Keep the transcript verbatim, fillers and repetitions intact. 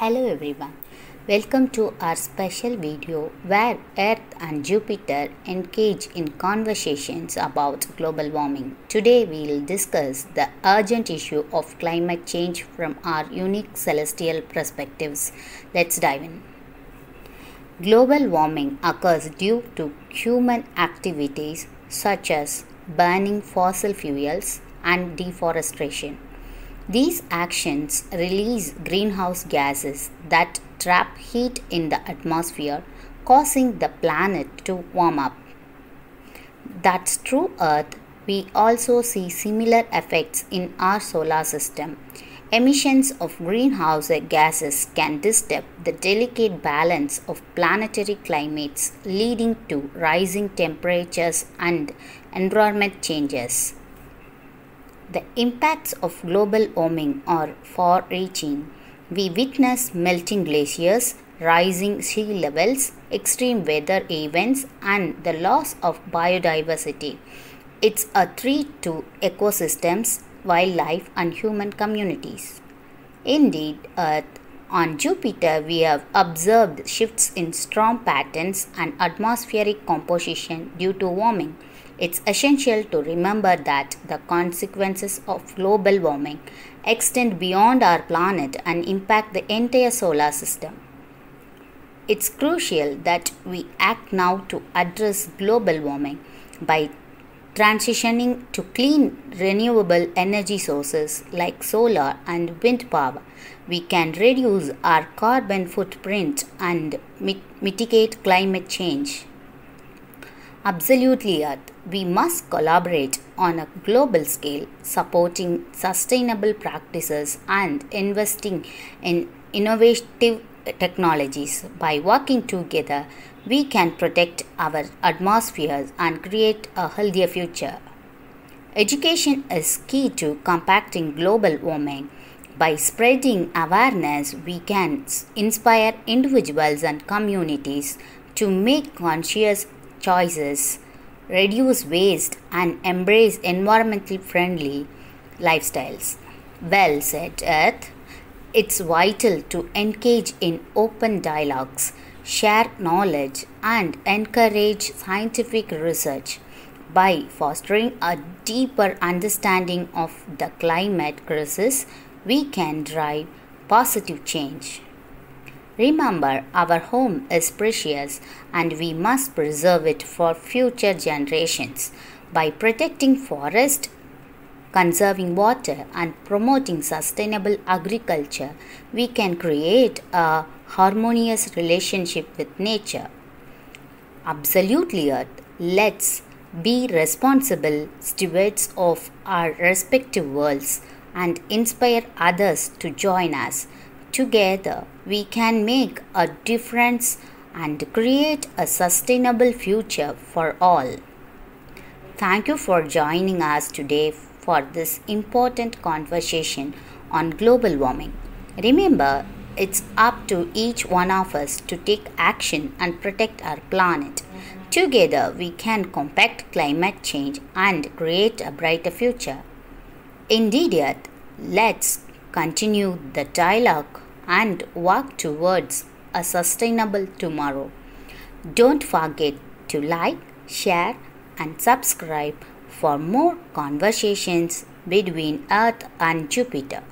Hello everyone, welcome to our special video where Earth and Jupiter engage in conversations about global warming. Today we will discuss the urgent issue of climate change from our unique celestial perspectives. Let's dive in. Global warming occurs due to human activities such as burning fossil fuels and deforestation. These actions release greenhouse gases that trap heat in the atmosphere, causing the planet to warm up. That's true Earth. We also see similar effects in our solar system. Emissions of greenhouse gases can disturb the delicate balance of planetary climates, leading to rising temperatures and environment changes. The impacts of global warming are far-reaching. We witness melting glaciers, rising sea levels, extreme weather events, and the loss of biodiversity. It's a threat to ecosystems, wildlife, and human communities. Indeed, Earth on Jupiter, we have observed shifts in storm patterns and atmospheric composition due to warming. It's essential to remember that the consequences of global warming extend beyond our planet and impact the entire solar system. It's crucial that we act now to address global warming by transitioning to clean, renewable energy sources like solar and wind power. We can reduce our carbon footprint and mit- mitigate climate change. Absolutely, Earth. We must collaborate on a global scale, supporting sustainable practices and investing in innovative technologies. By working together, we can protect our atmospheres and create a healthier future. Education is key to combating global warming. By spreading awareness, we can inspire individuals and communities to make conscious choices, reduce waste, and embrace environmentally friendly lifestyles. Well said, Earth. It's vital to engage in open dialogues, share knowledge, and encourage scientific research. By fostering a deeper understanding of the climate crisis, we can drive positive change. Remember, our home is precious and we must preserve it for future generations. By protecting forests, conserving water, and promoting sustainable agriculture, we can create a harmonious relationship with nature. Absolutely, Earth. Let's be responsible stewards of our respective worlds and inspire others to join us. Together, we can make a difference and create a sustainable future for all. Thank you for joining us today for this important conversation on global warming. Remember, it's up to each one of us to take action and protect our planet. Together, we can combat climate change and create a brighter future. Indeed, Earth, let's continue the dialogue and work towards a sustainable tomorrow. Don't forget to like, share, and subscribe for more conversations between Earth and Jupiter.